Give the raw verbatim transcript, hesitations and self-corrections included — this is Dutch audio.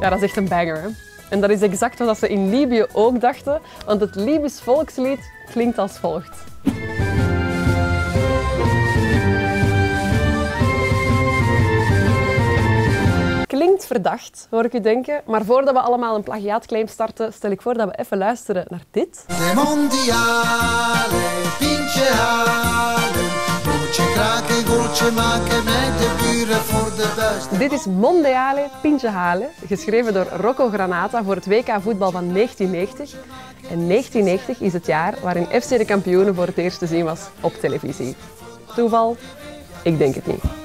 Ja, dat is echt een banger. Hè? En dat is exact wat ze in Libië ook dachten, want het Libisch volkslied klinkt als volgt. Klinkt verdacht, hoor ik u denken, maar voordat we allemaal een plagiaatclaim starten, stel ik voor dat we even luisteren naar dit. De Mondiale Pintje Halen, goedje kraken, goedje maken, met de buren voor de buis. Dit is Mondiale Pintje Halen, geschreven door Rocco Granata voor het W K voetbal van negentien negentig. En negentien negentig is het jaar waarin F C de Kampioenen voor het eerst te zien was op televisie. Toeval? Ik denk het niet.